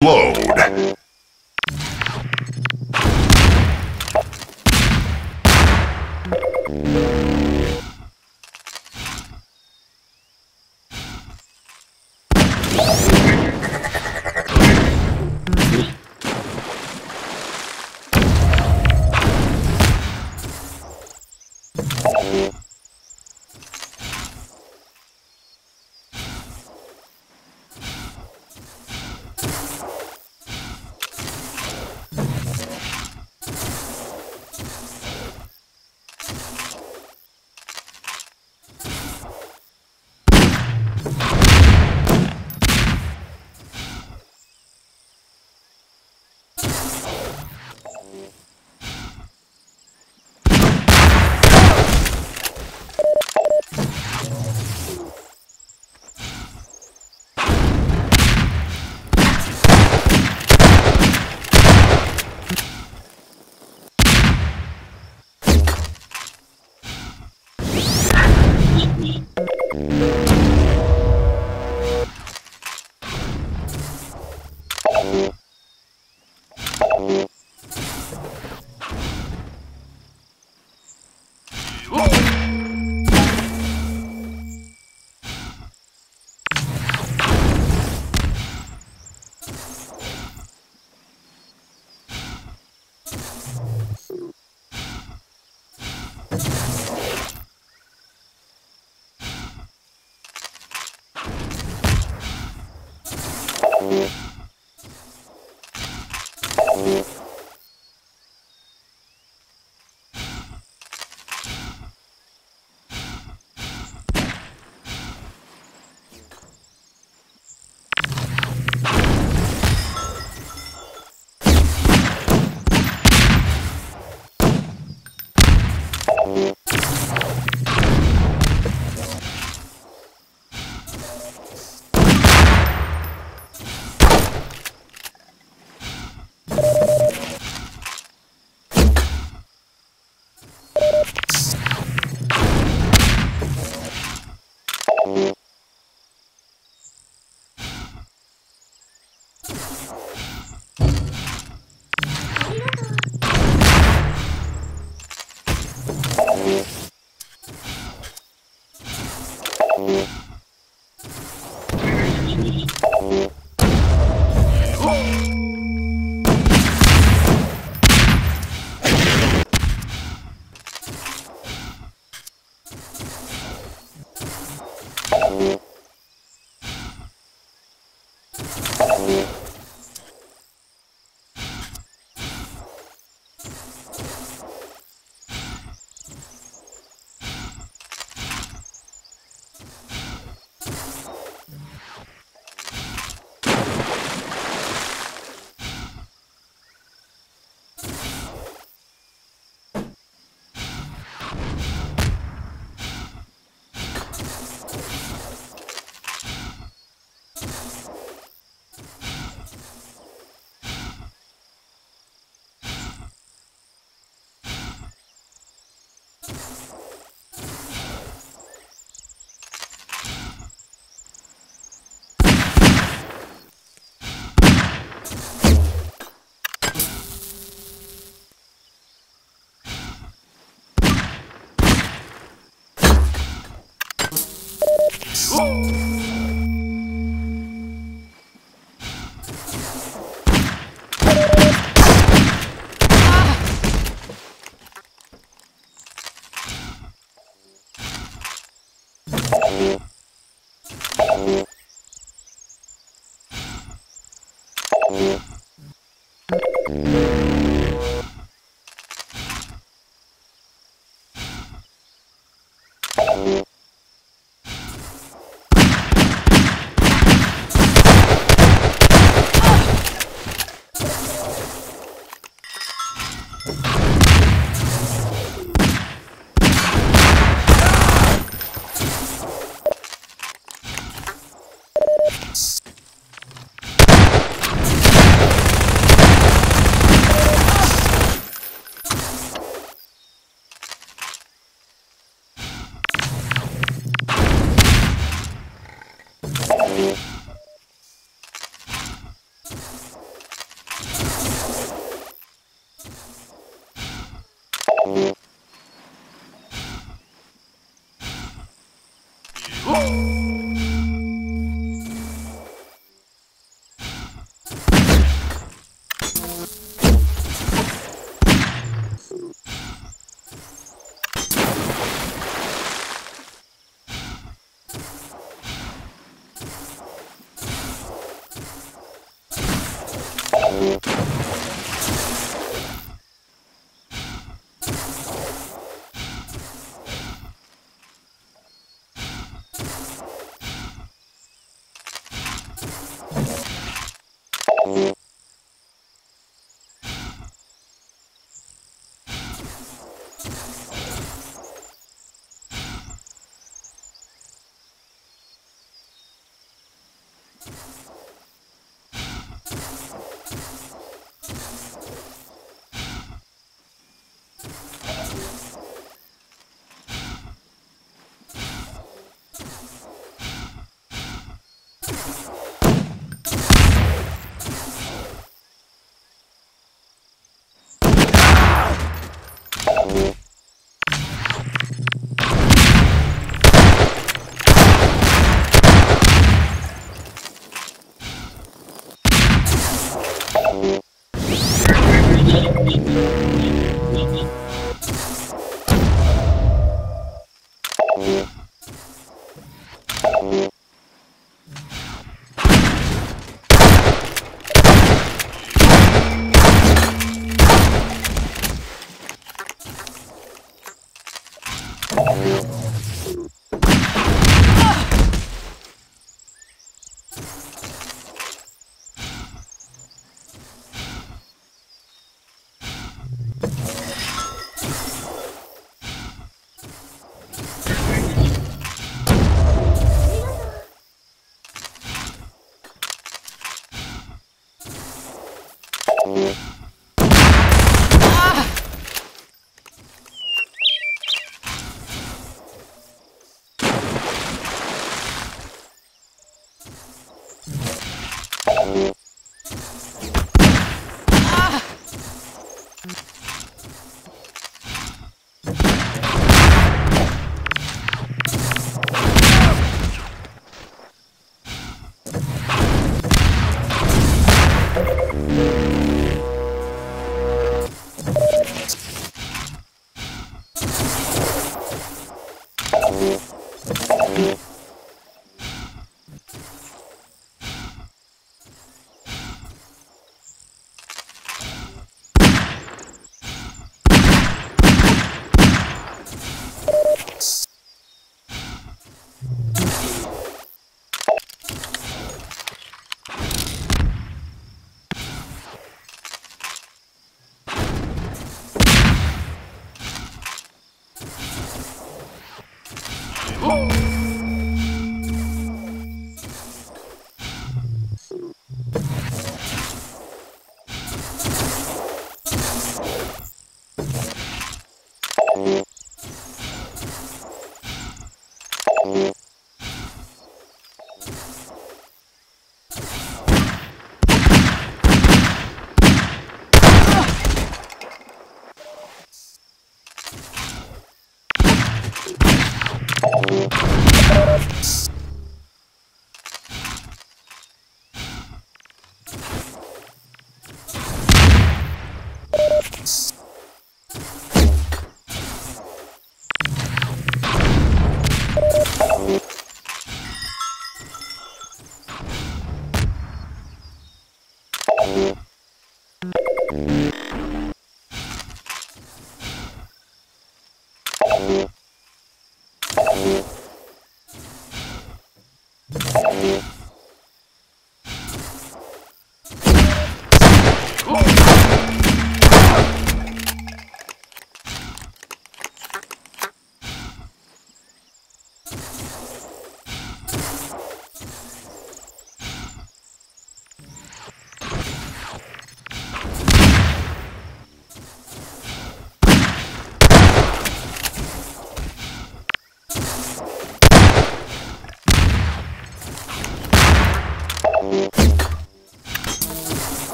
Load.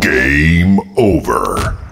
Game over.